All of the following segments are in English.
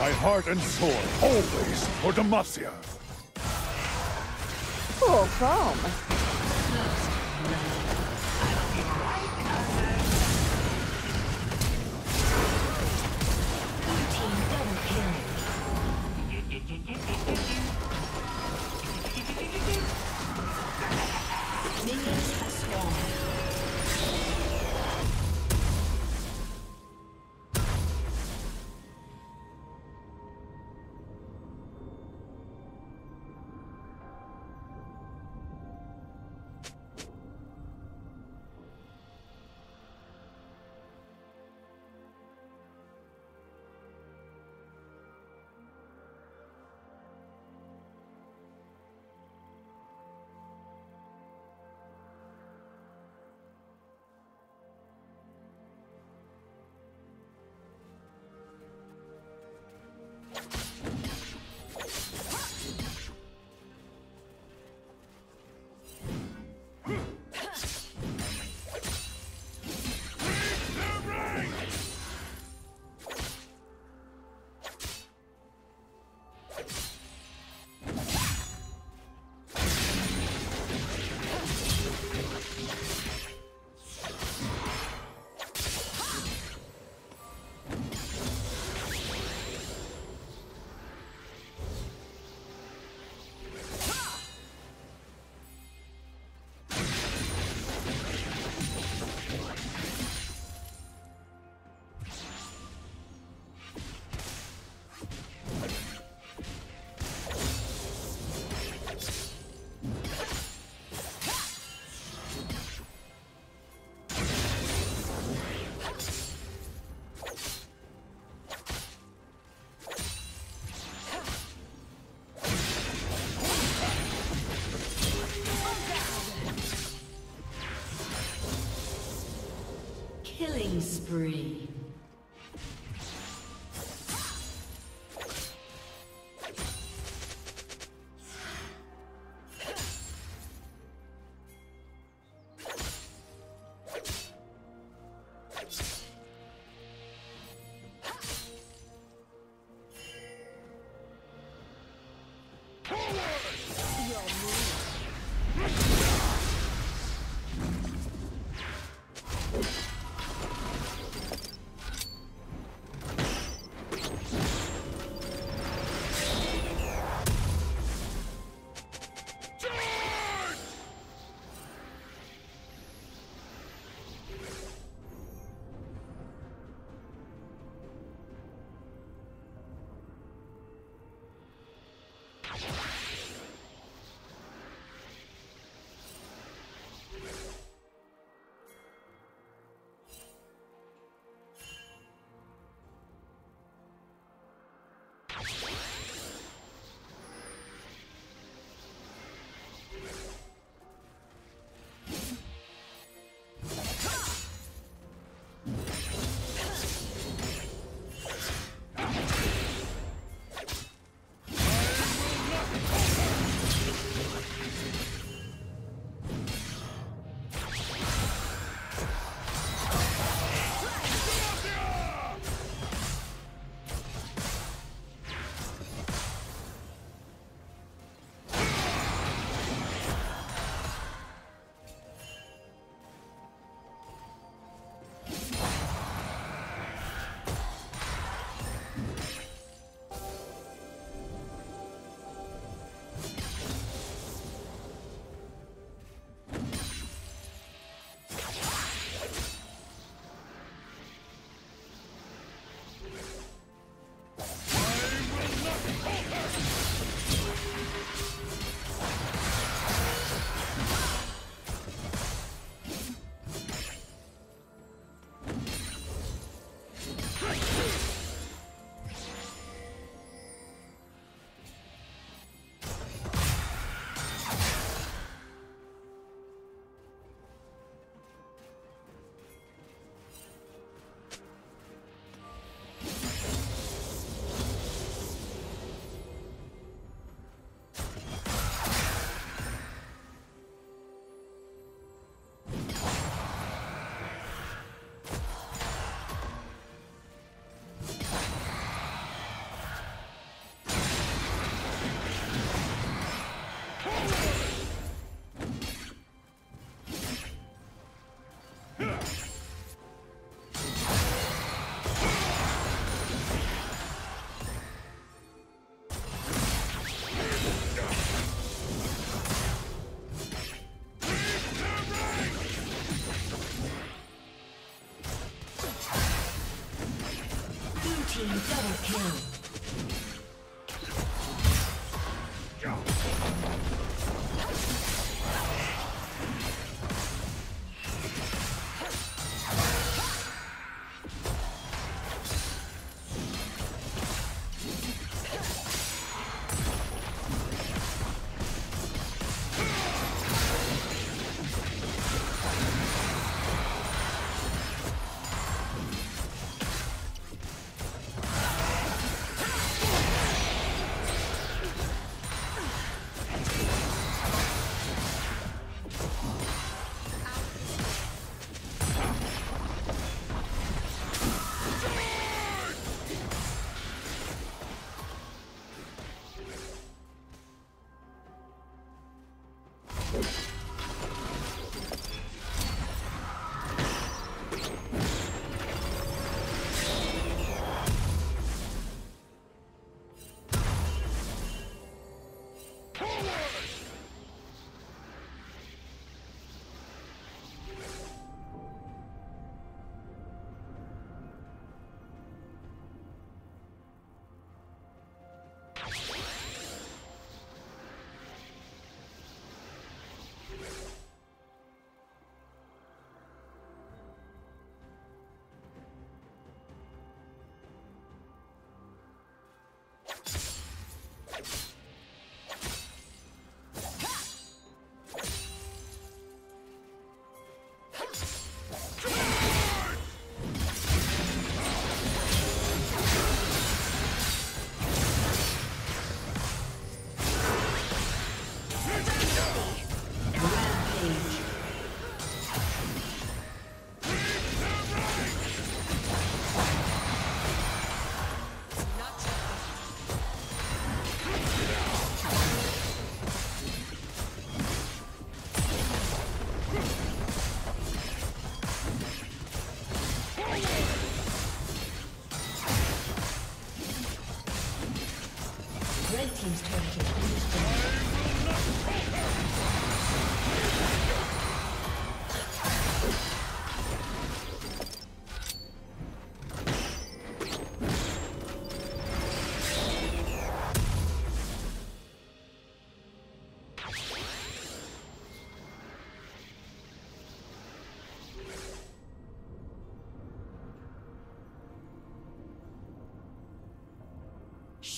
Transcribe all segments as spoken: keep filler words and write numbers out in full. My heart and soul always for Demacia. Full from. Killing spree.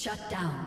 Shut down.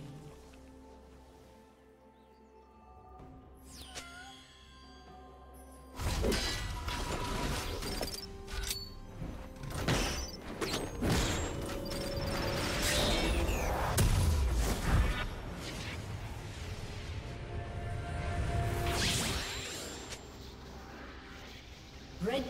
Red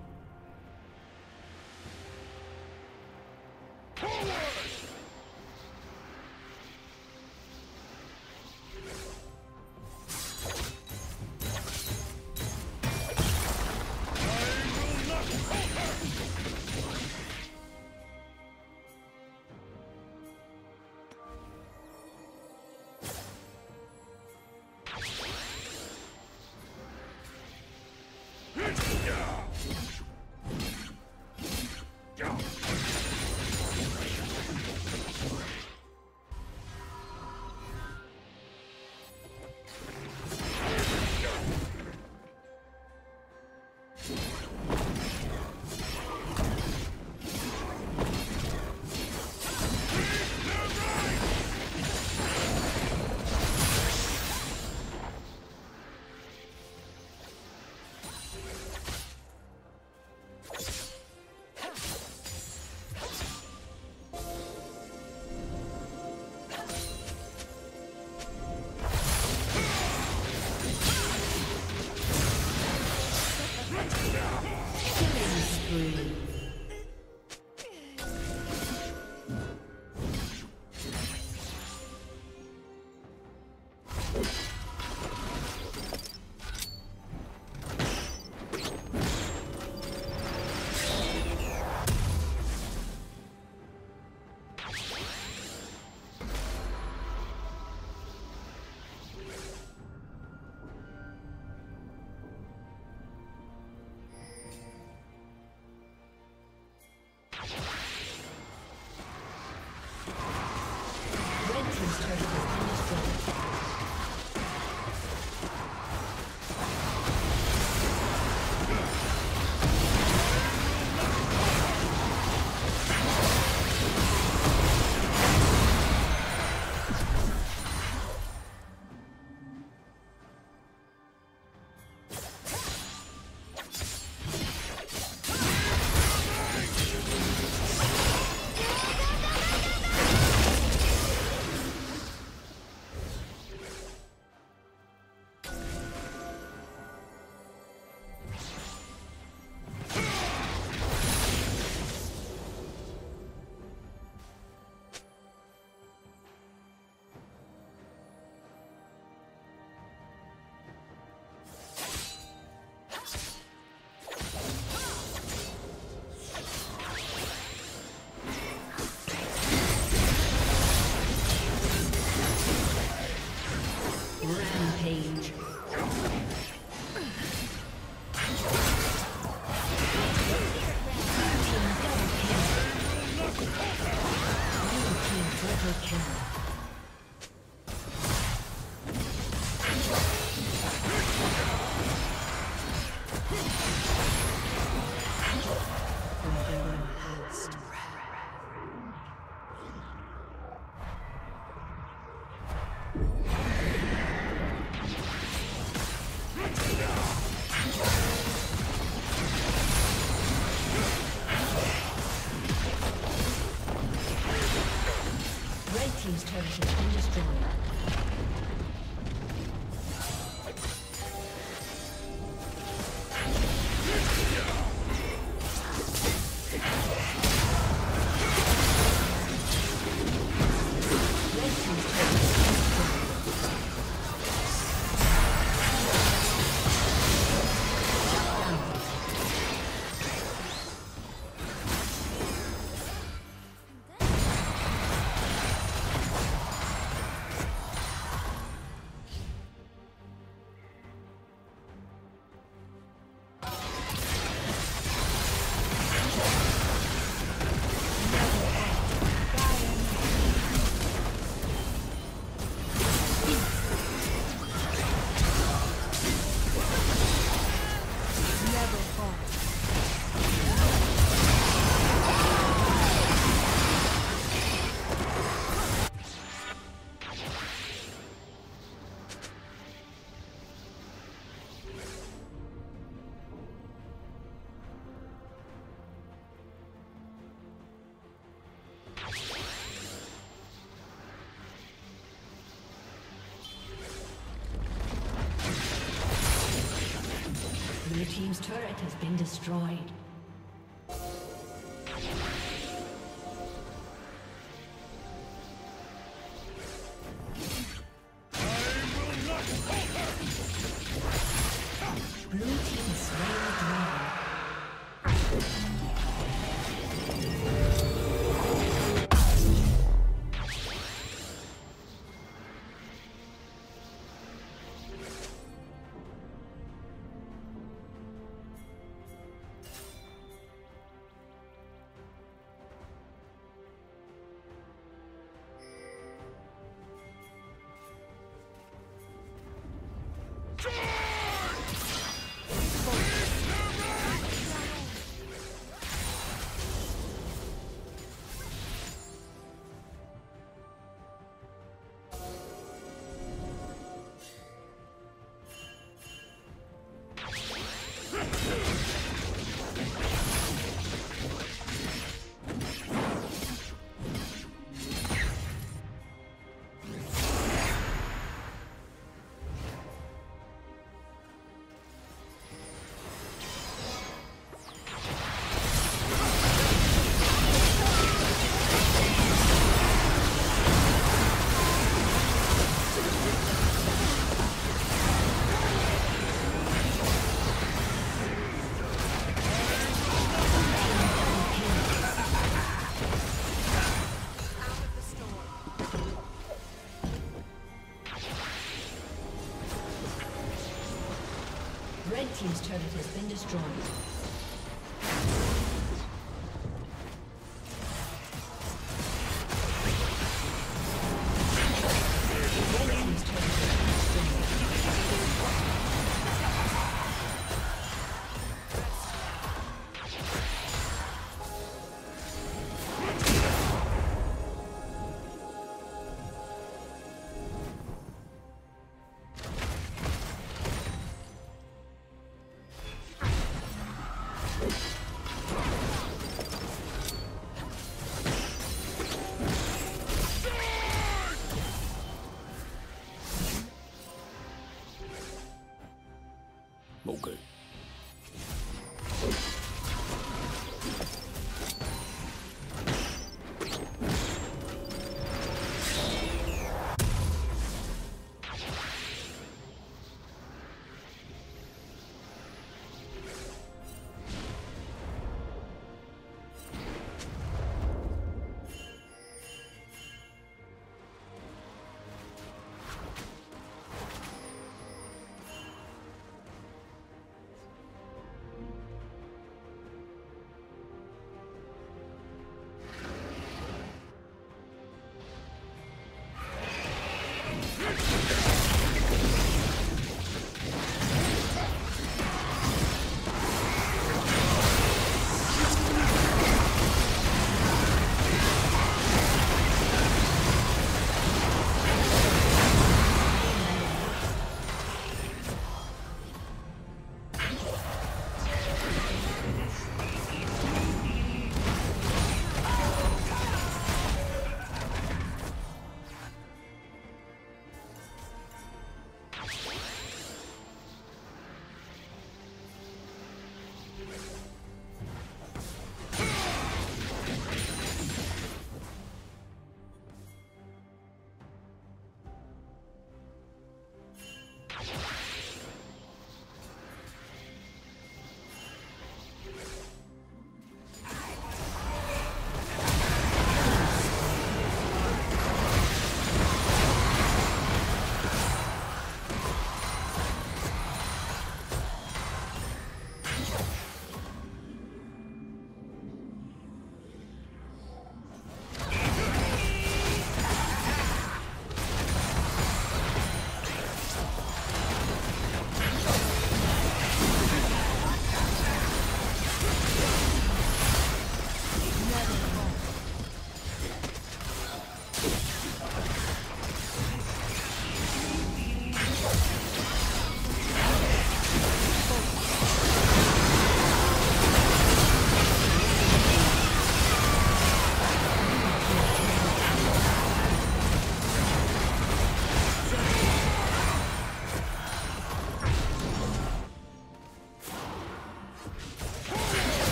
Team's turret has been destroyed. turret has been destroyed. Team's turret has been destroyed.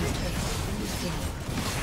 team's turret has been destroyed.